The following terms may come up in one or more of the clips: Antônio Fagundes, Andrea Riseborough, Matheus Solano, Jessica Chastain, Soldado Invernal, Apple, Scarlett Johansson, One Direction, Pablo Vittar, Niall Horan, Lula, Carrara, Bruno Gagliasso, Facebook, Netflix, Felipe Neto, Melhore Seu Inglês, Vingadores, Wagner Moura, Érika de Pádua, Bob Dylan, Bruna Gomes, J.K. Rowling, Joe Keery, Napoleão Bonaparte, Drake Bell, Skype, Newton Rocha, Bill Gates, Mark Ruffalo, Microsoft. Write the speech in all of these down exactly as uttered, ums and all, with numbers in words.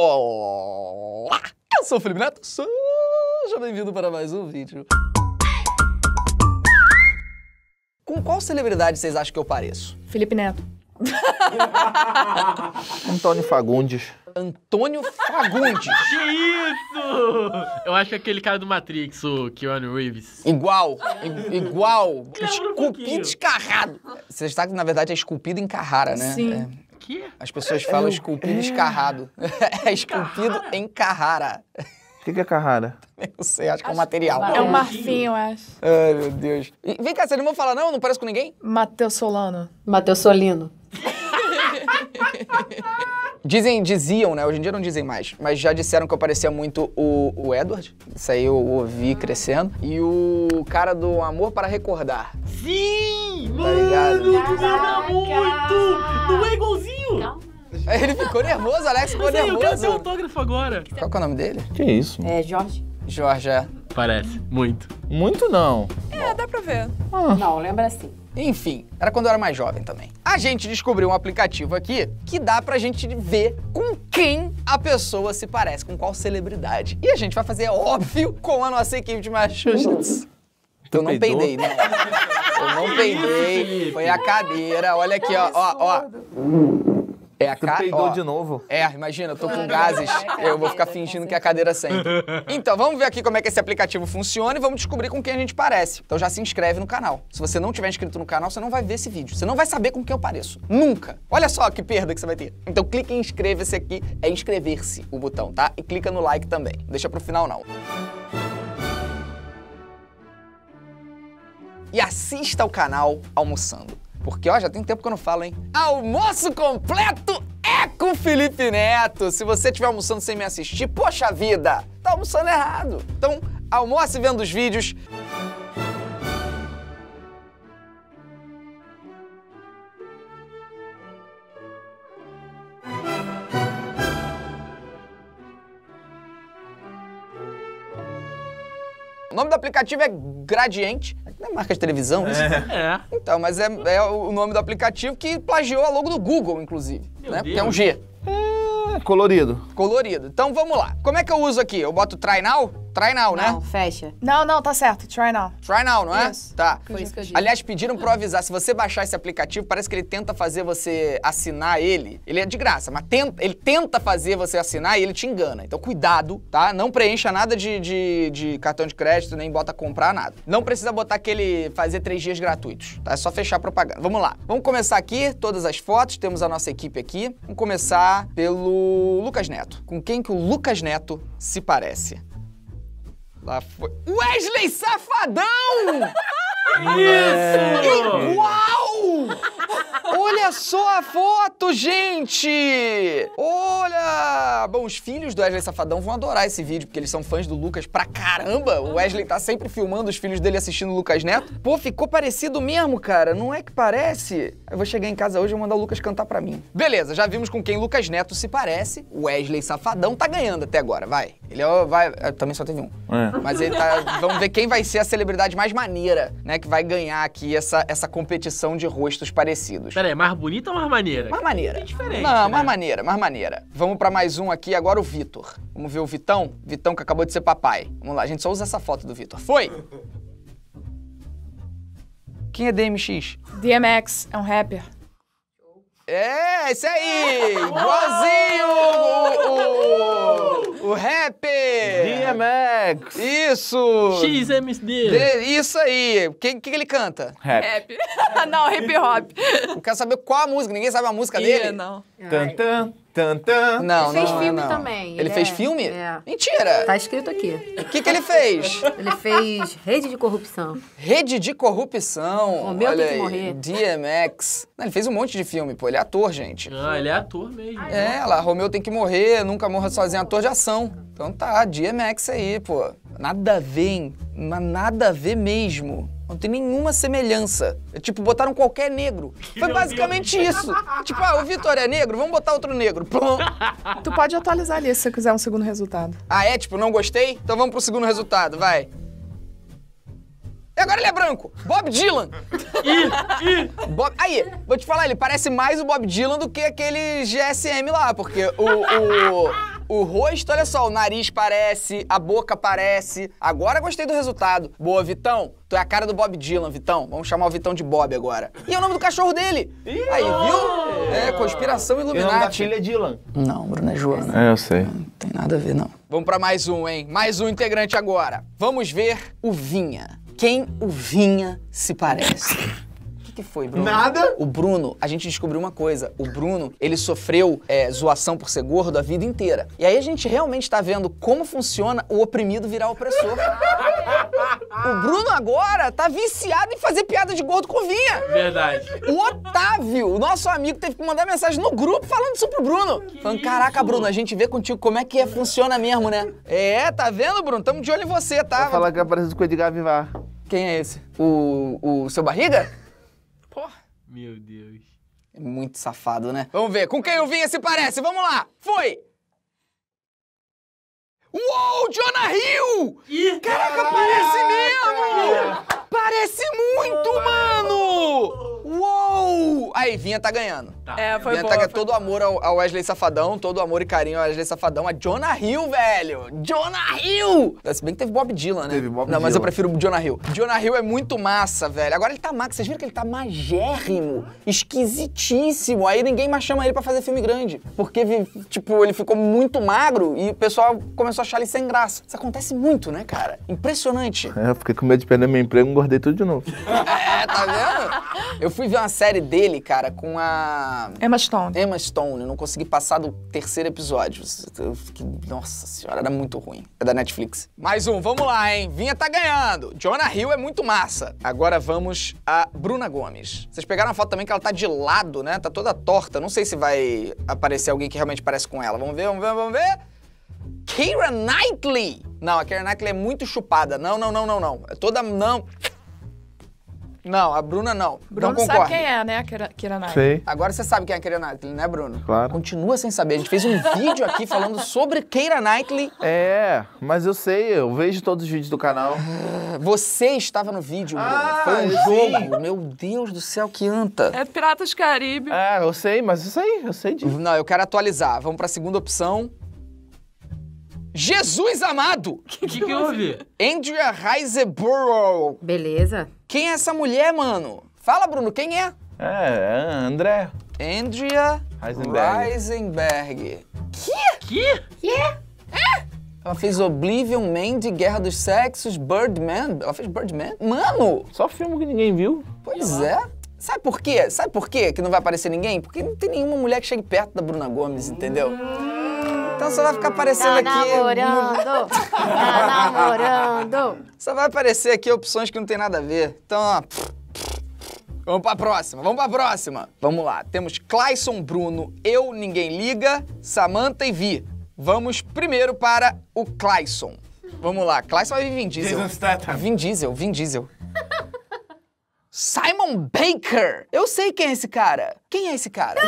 Olá! Eu sou o Felipe Neto, seja bem-vindo para mais um vídeo. Com qual celebridade vocês acham que eu pareço? Felipe Neto. Antônio Fagundes. Antônio Fagundes. Que isso? Eu acho que é aquele cara do Matrix, o Keanu Reeves. Igual, igual. Esculpido, escarrado. Você está, na verdade, é esculpido em Carrara, né? Sim. É. Que? As pessoas falam eu... esculpido é... escarrado. É esculpido Carrara? Em Carrara. O que, que é Carrara? Eu sei, acho que acho é um material. É um marfim, eu acho. Ai, meu Deus. E, vem cá, você não vai falar não? Não parece com ninguém? Matheus Solano. Matheus Solino. Dizem, diziam, né? Hoje em dia não dizem mais. Mas já disseram que eu parecia muito o, o Edward. Isso aí eu ouvi crescendo. E o cara do Amor para Recordar. Sim! Tá ligado? Mano, tu nada muito! Não é igualzinho! Calma. Ele ficou nervoso, Alex ficou nervoso. Eu quero ter autógrafo agora. Qual que é o nome dele? Que isso? Mano? É Jorge. Jorge, é. Parece. Muito. Muito não. É, dá pra ver. Ah. Não, lembra assim. Enfim, era quando eu era mais jovem também. A gente descobriu um aplicativo aqui que dá pra gente ver com quem a pessoa se parece, com qual celebridade. E a gente vai fazer, é óbvio, com a nossa equipe de Massachusetts. Eu não peidei, né? Eu não peidei, foi a cadeira. Olha aqui, ó, ó, ó. É a cadeira. Peidou de novo. É, imagina, eu tô com gases, eu vou ficar fingindo que é a cadeira sempre. Então, vamos ver aqui como é que esse aplicativo funciona e vamos descobrir com quem a gente parece. Então já se inscreve no canal. Se você não tiver inscrito no canal, você não vai ver esse vídeo. Você não vai saber com quem eu pareço. Nunca. Olha só que perda que você vai ter. Então clica em inscreva-se aqui. É inscrever-se o botão, tá? E clica no like também. Não deixa pro final, não. E assista ao canal almoçando. Porque, ó, já tem tempo que eu não falo, hein? Almoço completo é com Felipe Neto! Se você estiver almoçando sem me assistir, poxa vida, tá almoçando errado. Então, almoce vendo os vídeos. O nome do aplicativo é Gradient. Não é marca de televisão, isso? É. Então, mas é, é o nome do aplicativo que plagiou a logo do Google, inclusive. Meu né? Deus. Porque é um G. É, colorido. Colorido. Então, vamos lá. Como é que eu uso aqui? Eu boto try now? Try now, não, né? Não, fecha. Não, não, tá certo. Try now. Try now, não é? Isso. Tá. Foi isso que eu disse. Aliás, pediram pra eu avisar. Se você baixar esse aplicativo, parece que ele tenta fazer você assinar ele. Ele é de graça, mas tenta, ele tenta fazer você assinar e ele te engana. Então, cuidado, tá? Não preencha nada de, de, de cartão de crédito, nem bota comprar, nada. Não precisa botar aquele fazer três dias gratuitos, tá? É só fechar a propaganda. Vamos lá. Vamos começar aqui, todas as fotos. Temos a nossa equipe aqui. Vamos começar pelo Lucas Neto. Com quem que o Lucas Neto se parece? Lá foi... Wesley Safadão! Isso! Igual! Olha só a foto, gente! Olha! Bom, os filhos do Wesley Safadão vão adorar esse vídeo, porque eles são fãs do Lucas pra caramba. O Wesley tá sempre filmando os filhos dele assistindo o Lucas Neto. Pô, ficou parecido mesmo, cara. Não é que parece? Eu vou chegar em casa hoje e mandar o Lucas cantar pra mim. Beleza, já vimos com quem Lucas Neto se parece. O Wesley Safadão tá ganhando até agora, vai. Ele é, vai... Também só teve um. É. Mas ele tá... Vamos ver quem vai ser a celebridade mais maneira, né? Que vai ganhar aqui essa, essa competição de rostos parecidos. Peraí, mais bonita ou mais maneira? Mais maneira. É diferente, Não, né? mais maneira, mais maneira. Vamos pra mais um aqui, agora o Vitor. Vamos ver o Vitão? Vitão que acabou de ser papai. Vamos lá, a gente só usa essa foto do Vitor. Foi! Quem é D M X? D M X, é um rapper. É, esse aí! Igualzinho! O, o, o rapper! D M X! Isso! X M D! De, isso aí! O que, que ele canta? Rap. Rap. Não, hip hop. Eu quero saber qual a música, ninguém sabe a música yeah, dele? Não. Tantã, tantã. Não, ele não, fez não, filme não. também. Ele, ele é... fez filme? É. Mentira! Tá escrito aqui. O que, que ele fez? Ele fez Rede de Corrupção. Rede de Corrupção? O meu tem que morrer. D M X. Não, ele fez um monte de filme, pô. Ele é ator, gente. Ah, ele é ator mesmo. É, lá, Romeu tem que morrer, nunca morra sozinho, ator de ação. Então tá, D M X aí, pô. Nada a ver, hein? Mas nada a ver mesmo. Não tem nenhuma semelhança. Tipo, botaram qualquer negro. Foi basicamente isso. Tipo, ah, o Vitor é negro, vamos botar outro negro. Plum. Tu pode atualizar ali se você quiser um segundo resultado. Ah, é? Tipo, não gostei? Então vamos pro segundo resultado, vai. E agora ele é branco. Bob Dylan. Ih, ih. Bob... Aí, vou te falar, ele parece mais o Bob Dylan do que aquele G S M lá, porque o... o... O rosto, olha só, o nariz parece, a boca parece. Agora gostei do resultado. Boa, Vitão. Tu é a cara do Bob Dylan, Vitão. Vamos chamar o Vitão de Bob agora. E é o nome do cachorro dele. Aí, viu? É, conspiração Illuminati. E o nome da filha é Dylan. Não, Bruna é Joana. É, eu sei. Não tem nada a ver, não. Vamos pra mais um, hein? Mais um integrante agora. Vamos ver o Vinha. Quem o Vinha se parece? Que foi, Bruno? Nada. O Bruno, a gente descobriu uma coisa. O Bruno, ele sofreu é, zoação por ser gordo a vida inteira. E aí a gente realmente tá vendo como funciona o oprimido virar opressor. O Bruno agora tá viciado em fazer piada de gordo com Vinha. Verdade. O Otávio, o nosso amigo, teve que mandar mensagem no grupo falando isso pro Bruno. Que falando, caraca, Bruno, a gente vê contigo como é que é, funciona mesmo, né? É, tá vendo, Bruno? Tamo de olho em você, tá? Vou falar que é parecido com o Edgar Vivar. Quem é esse? O, o seu barriga? Meu Deus. É muito safado, né? Vamos ver, com quem o Vinha se parece? Vamos lá! Foi! Uou, Jonah Hill! Ih, caraca, caraca, parece mesmo! Caraca. Parece muito, mano! Uou! Aí, Vinha tá ganhando. Tá. É, foi Vinha boa, tá ganhando todo o amor ao Wesley Safadão, todo o amor e carinho ao Wesley Safadão. A Jonah Hill, velho! Jonah Hill! Se bem que teve Bob Dylan, né? Teve Bob Dylan. Não, mas eu prefiro o Jonah Hill. Jonah Hill é muito massa, velho. Agora ele tá magro. Vocês viram que ele tá magérrimo, esquisitíssimo. Aí ninguém mais chama ele pra fazer filme grande. Porque, tipo, ele ficou muito magro e o pessoal começou a achar ele sem graça. Isso acontece muito, né, cara? Impressionante. É, eu fiquei com medo de perder meu emprego, engordei tudo de novo. É, tá vendo? Eu fui ver uma série dele, cara, com a... Emma Stone. Emma Stone. Eu não consegui passar do terceiro episódio. Eu fiquei... Nossa senhora, era muito ruim. É da Netflix. Mais um, vamos lá, hein? Vinha tá ganhando. Jonah Hill é muito massa. Agora vamos a Bruna Gomes. Vocês pegaram a foto também que ela tá de lado, né? Tá toda torta. Não sei se vai aparecer alguém que realmente parece com ela. Vamos ver, vamos ver, vamos ver. Keira Knightley. Não, a Keira Knightley é muito chupada. Não, não, não, não, não. É toda... Não... Não, a Bruna não. Bruno não concorda. Sabe quem é, né, a Keira Knightley? Sei. Agora você sabe quem é a Keira Knightley, né, Bruno? Claro. Continua sem saber. A gente fez um vídeo aqui falando sobre Keira Knightley. É, mas eu sei, eu vejo todos os vídeos do canal. Você estava no vídeo, Bruno. Ah, foi um jogo. Sim. Meu Deus do céu, que anta. É Piratas do Caribe. É, eu sei, mas eu sei, eu sei disso. Não, eu quero atualizar. Vamos pra segunda opção. Jesus amado! O que, que, que houve? Andrea Riseborough. Beleza. Quem é essa mulher, mano? Fala, Bruno, quem é? É, é André. Andrea Heisenberg. Heisenberg. Que? Que? Que? É? Ela fez Oblivion, Mandy, Guerra dos Sexos, Birdman. Ela fez Birdman? Mano! Só filme que ninguém viu. Pois uhum. é. Sabe por quê? Sabe por quê que não vai aparecer ninguém? Porque não tem nenhuma mulher que chegue perto da Bruna Gomes, entendeu? Então só vai ficar aparecendo tá aqui... namorando, tá namorando. Só vai aparecer aqui opções que não tem nada a ver. Então, ó... Vamos pra próxima, vamos pra próxima. Vamos lá, temos Clayson, Bruno, eu, ninguém liga, Samantha e Vi. Vamos primeiro para o Clayson. Vamos lá, Clayson vai vir Vin Diesel. Vin Diesel, Vin Diesel. Simon Baker! Eu sei quem é esse cara. Quem é esse cara?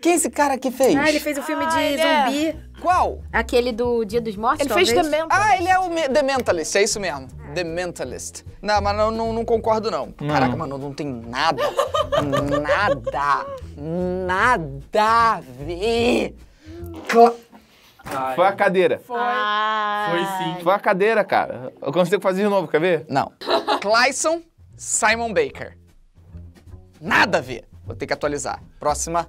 Quem é esse cara que fez? Ah, ele fez um filme ah, de zumbi. É. Qual? Aquele do Dia dos Mortos, Ele talvez? fez The Mentalist. Ah, ele é o Me The Mentalist, é isso mesmo. É. The Mentalist. Não, mas não, não, não concordo, não. não. Caraca, mano, não tem nada, nada, nada a ver. Cla Ai. Foi a cadeira. Foi. Ai. Foi sim. Foi a cadeira, cara. Eu consigo fazer de novo, quer ver? Não. Clayson, Simon Baker. Nada a ver. Vou ter que atualizar. Próxima.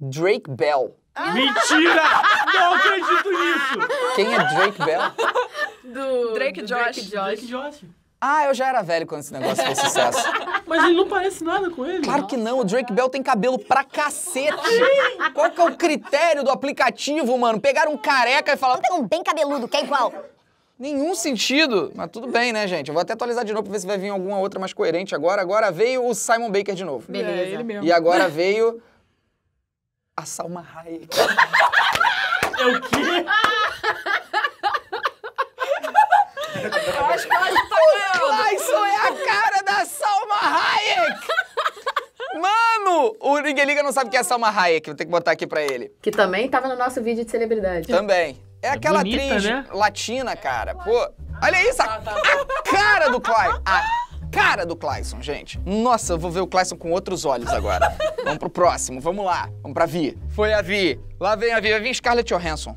Drake Bell. Mentira! Não acredito nisso! Quem é Drake Bell? Do... Drake, Do Josh. Drake Josh. Drake Josh. Ah, eu já era velho quando esse negócio fez sucesso. Mas ele não parece nada com ele. Claro que não, o Drake Bell tem cabelo pra cacete. Qual que é o critério do aplicativo, mano? Pegaram um careca e falaram... Vamos pegar um bem cabeludo, que é igual. Nenhum sentido. Mas tudo bem, né, gente? Eu vou até atualizar de novo pra ver se vai vir alguma outra mais coerente agora. Agora veio o Simon Baker de novo. Beleza. É, ele mesmo. E agora veio... A Salma Hayek. É o quê? Eu acho que ela já tá ganhando. Clayson é a cara da Salma Hayek! Mano! O Ninguém Liga não sabe quem é a Salma Hayek. Vou ter que botar aqui pra ele. Que também tava no nosso vídeo de celebridade. Também. É aquela bonita, atriz né? latina, cara. Pô, olha isso! A, a cara do Clayson. A cara do Clayson, gente. Nossa, eu vou ver o Clayson com outros olhos agora. Vamos pro próximo, vamos lá. Vamos pra Vi. Foi a Vi. Lá vem a Vi, vai vir Scarlett Johansson.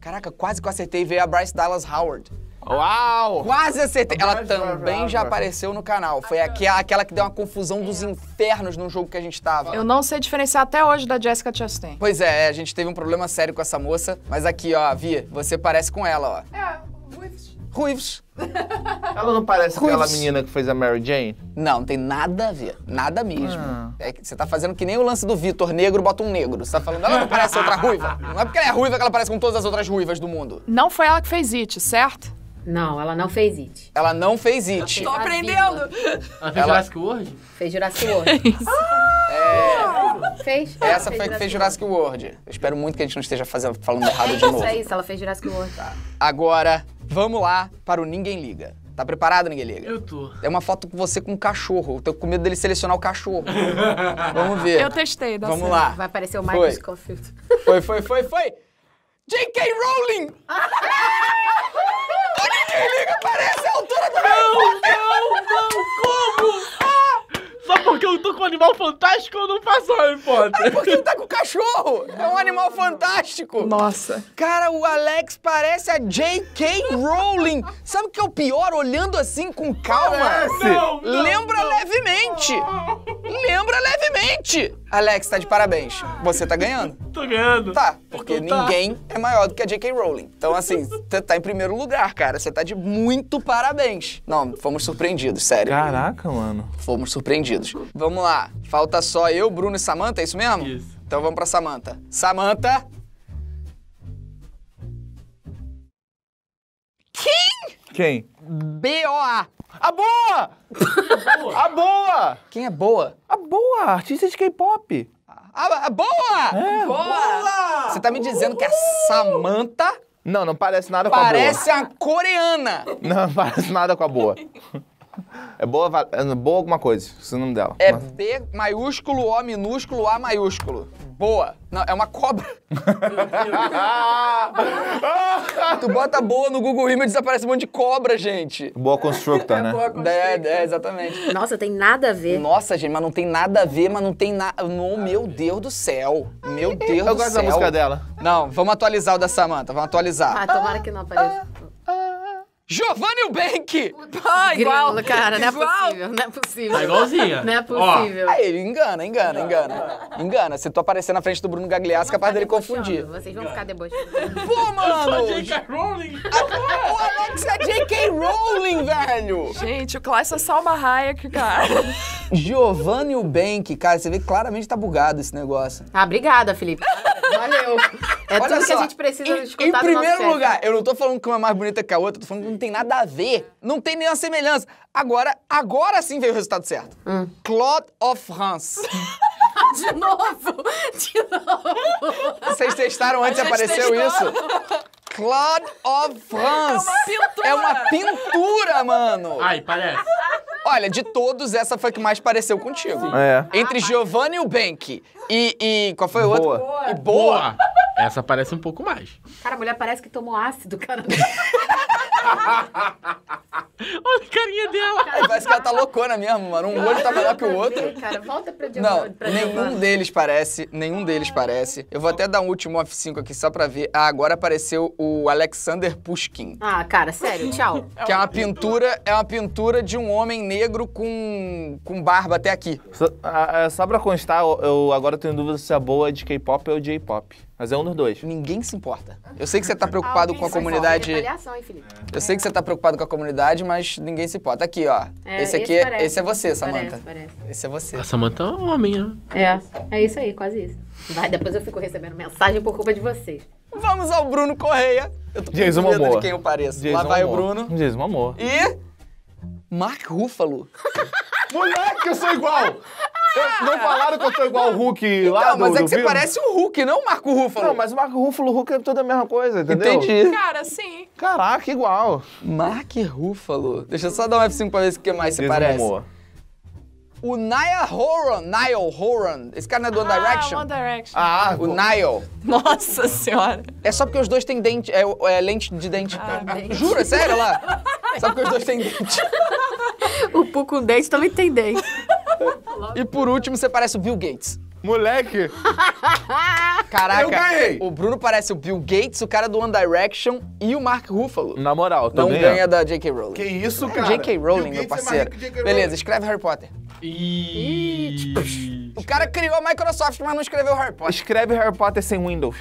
Caraca, quase que eu acertei. Veio a Bryce Dallas Howard. Uau! Quase acertei. Ela também já apareceu no canal. Foi aquela, aquela que deu uma confusão dos infernos num jogo que a gente tava. Eu não sei diferenciar até hoje da Jessica Chastain. Pois é, a gente teve um problema sério com essa moça. Mas aqui, ó, Vi, você parece com ela, ó. É, Ruives. Ruives. Ela não parece Ruives. Aquela menina que fez a Mary Jane? Não, não tem nada a ver. Nada mesmo. Hum. É que você tá fazendo que nem o lance do Vitor. Negro bota um negro. Você tá falando, ela não parece outra ruiva. Não é porque ela é ruiva que ela parece com todas as outras ruivas do mundo. Não foi ela que fez It, certo? Não, ela não fez It. Ela não fez It. Tô aprendendo. Ela fez Jurassic World? Fez Jurassic World. É. Fez. Essa foi que fez Jurassic World. Eu espero muito que a gente não esteja fazendo, falando errado de novo. É isso, ela fez Jurassic World. Tá. Agora, vamos lá para o Ninguém Liga. Tá preparado, Ninguém Liga? Eu tô. É uma foto com você com um cachorro. Eu tô com medo dele selecionar o cachorro. Vamos ver. Eu testei, dá certo. Vamos lá. Vai aparecer o Michael Scofield. Foi, foi, foi, foi. J K. Rowling! Ninguém Liga parece a altura do meu... Não, não, não, como? Ah, só porque eu tô com um animal fantástico, eu não faço Harry Potter. É porque ele tá com cachorro. É um animal fantástico. Nossa. Cara, o Alex parece a J K. Rowling. Sabe o que é o pior? Olhando assim com calma. Não, não, Lembra não. levemente. Lembra levemente. Alex, tá de parabéns. Você tá ganhando. Tô ganhando. Tá, porque então, ninguém tá. é maior do que a J K. Rowling. Então, assim, você tá em primeiro lugar, cara. Você tá de muito parabéns. Não, fomos surpreendidos, sério. Caraca, mano. Fomos surpreendidos. Vamos lá. Falta só eu, Bruno e Samantha, é isso mesmo? Isso. Então vamos pra Samantha. Samantha! Quem? Quem? B O A. A boa! A boa! Quem é boa? A boa, artista de K-pop. A, a boa! É, boa! Boa! Você tá me dizendo que a Samantha... Não, não parece nada com a boa. Parece a coreana. Não, não parece nada com a boa. É boa, é boa alguma coisa, esse é o nome dela. É B maiúsculo, O minúsculo, A maiúsculo. Boa. Não, é uma cobra. Tu bota boa no Google Images, desaparece um monte de cobra, gente. Boa Constructor, é né? Boa Constructor. É, é, exatamente. Nossa, tem nada a ver. Nossa, gente, mas não tem nada a ver, mas não tem nada... Meu Deus do céu. Meu Deus Eu do céu. Eu gosto da música dela. Não, vamos atualizar o da Samantha, vamos atualizar. Ah, tomara que não apareça. Giovanni e o Benck! Ah, igual, cara, não é possível, não é possível. Tá igualzinha. Não é possível. Ó. Aí, engana, engana, engana. Engana, se tu aparecer na frente do Bruno Gagliasso, capaz dele confundir. Vocês vão ficar debochando. Pô, mano! Eu sou a J K. Rowling! A, o Alex é J K. Rowling, velho! Gente, o Clayson é Salma Hayek, cara. Giovanni e o Benck, cara, você vê que claramente tá bugado esse negócio. Ah, obrigada, Felipe. Valeu. É Olha tudo só, que a gente precisa escutar. Em, em primeiro lugar, eu não tô falando que uma é mais bonita que a outra, tô falando que não tem nada a ver. Não tem nenhuma semelhança. Agora, agora sim veio o resultado certo. Hum. Claude of France. De novo! De novo! Vocês testaram antes e apareceu testou. isso? Claude of France. É uma pintura! É uma pintura, mano! Ai, parece. Olha, de todos, essa foi a que mais pareceu contigo. É. Entre Giovanni e o Benck e, e... qual foi o outro? Boa. E Boa. Boa. Essa parece um pouco mais. Cara, a mulher parece que tomou ácido, cara. Olha a carinha dela. Cara, parece que ela tá loucona mesmo, mano. Um olho tá melhor que o outro. Ver, cara. Volta pra Não, pra nenhum deles parece. Nenhum deles parece. Eu vou até dar um último F cinco aqui só pra ver. Ah, agora apareceu o Alexander Pushkin. Ah, cara, sério, tchau. Que é uma pintura, é uma pintura de um homem negro com, com barba até aqui. Só, a, a, só pra constar, eu, eu agora tenho dúvida se a boa é de K-pop ou J-pop. Mas é um dos dois. Ninguém se importa. Eu sei que você tá preocupado ah, com a comunidade... É avaliação, hein, Felipe? Eu é. sei que você tá preocupado com a comunidade, mas ninguém se importa. Aqui, ó. É, esse aqui, esse, parece, esse é você, Samantha. Parece, parece. Esse é você. A Samantha é um homem, né? É, é isso aí, quase isso. Vai, depois eu fico recebendo mensagem por culpa de vocês. Vamos ao Bruno Correia. Eu tô com medo de quem eu pareço. Jason Lá vai amor. o Bruno. Jason amor. E... Mark Ruffalo. Moleque, eu sou igual! Eu, não falaram que eu tô igual o Hulk então, lá do Então, mas é que você filme? Parece o Hulk, não o Marco Ruffalo. Não, mas o Marco Ruffalo e o Hulk é toda a mesma coisa, entendeu? Entendi. Cara, sim. Caraca, igual. Marco Ruffalo. Deixa eu só dar um F cinco pra ver o que mais se parece. Amor. O Niall Horan, Niall Horan. Esse cara não é do One ah, Direction? One Direction. Ah, o Niall. Nossa senhora. É só porque os dois têm dente, é, é lente de dente. Ah, ah, dente. Jura, sério, lá? Só porque os dois têm dente. O Poo com dente também tem dente. E por último, você parece o Bill Gates. Moleque! Caraca, eu ganhei. O Bruno parece o Bill Gates, o cara do One Direction e o Mark Ruffalo. Na moral, não ganha. ganha da J K. Rowling. Que isso, cara? J K. Rowling, meu parceiro. É Rowling. Beleza, escreve Harry Potter. Ih. Ih. O cara criou a Microsoft, mas não escreveu Harry Potter. Escreve Harry Potter sem Windows.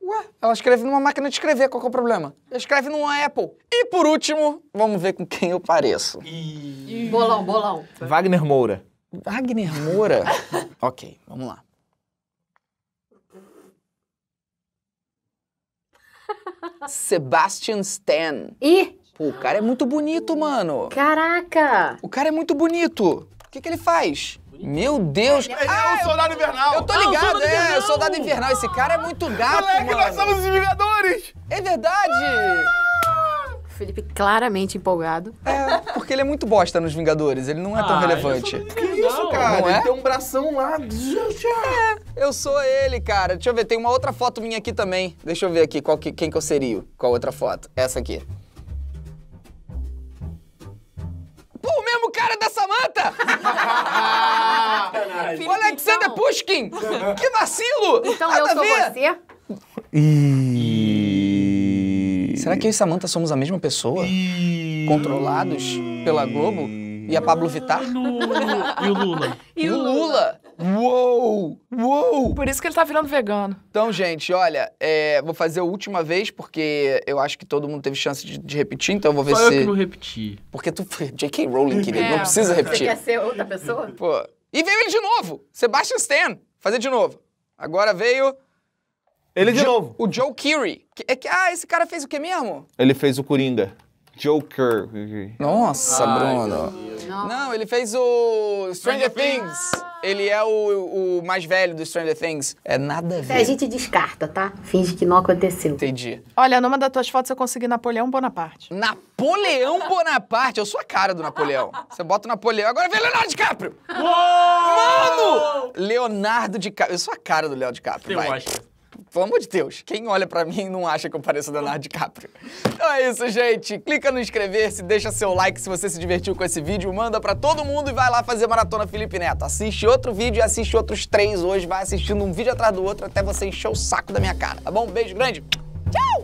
Ué, ela escreve numa máquina de escrever, qual que é o problema? Ela escreve numa Apple. E por último, vamos ver com quem eu pareço. Ih. Bolão, bolão. Wagner Moura. Wagner Moura? Ok, vamos lá. Sebastian Stan. Ih! Pô, o cara é muito bonito, mano. Caraca! O cara é muito bonito. O que que ele faz? Meu Deus! Ele ah, é o Soldado Invernal! Eu tô ligado, ah, é, é o Soldado Invernal. Esse cara é muito gato, moleque, mano. Nós somos os Vingadores! É verdade! Ah! O Felipe claramente empolgado. É, porque ele é muito bosta nos Vingadores, ele não é ah, tão relevante. Que isso, cara? Não é? Ele tem um bração lá. É, eu sou ele, cara. Deixa eu ver, tem uma outra foto minha aqui também. Deixa eu ver aqui qual que, quem que eu seria. Qual outra foto? Essa aqui. Pô, o mesmo cara da Samantha! Felipe, o Alexander então... Pushkin! Que vacilo! Então Nada eu sou você? E... Será que eu e Samantha somos a mesma pessoa? E... Controlados pela Globo? E a Pablo Vittar? E o Lula? E o Lula? Uou! Uou! Por isso que ele tá virando vegano. Então, gente, olha, é, vou fazer a última vez, porque eu acho que todo mundo teve chance de, de repetir, então eu vou ver Só se... Só eu que não repeti. Porque tu foi J K. Rowling, querido, é, não precisa repetir. Você quer ser outra pessoa? Pô... E veio ele de novo, Sebastian Stan, fazer de novo. Agora veio... Ele de jo novo. O Joe Keery. É que, ah, esse cara fez o quê mesmo? Ele fez o Coringa. Joker. Nossa, ai, Bruno. Não. não, ele fez o Stranger Things. Ele é o, o mais velho do Stranger Things. É nada a ver. A gente descarta, tá? Finge que não aconteceu. Entendi. Olha, numa das tuas fotos eu consegui Napoleão Bonaparte. Napoleão Bonaparte? Eu sou a cara do Napoleão. Você bota o Napoleão, agora vem Leonardo DiCaprio. Uou! Mano! Leonardo DiCaprio. Eu sou a cara do Léo DiCaprio, vai. Eu acho. Pelo amor de Deus, quem olha pra mim não acha que eu pareço o Leonardo DiCaprio. Então é isso, gente. Clica no inscrever-se, deixa seu like se você se divertiu com esse vídeo, manda pra todo mundo e vai lá fazer Maratona Felipe Neto. Assiste outro vídeo e assiste outros três hoje. Vai assistindo um vídeo atrás do outro até você encher o saco da minha cara, tá bom? Beijo grande. Tchau!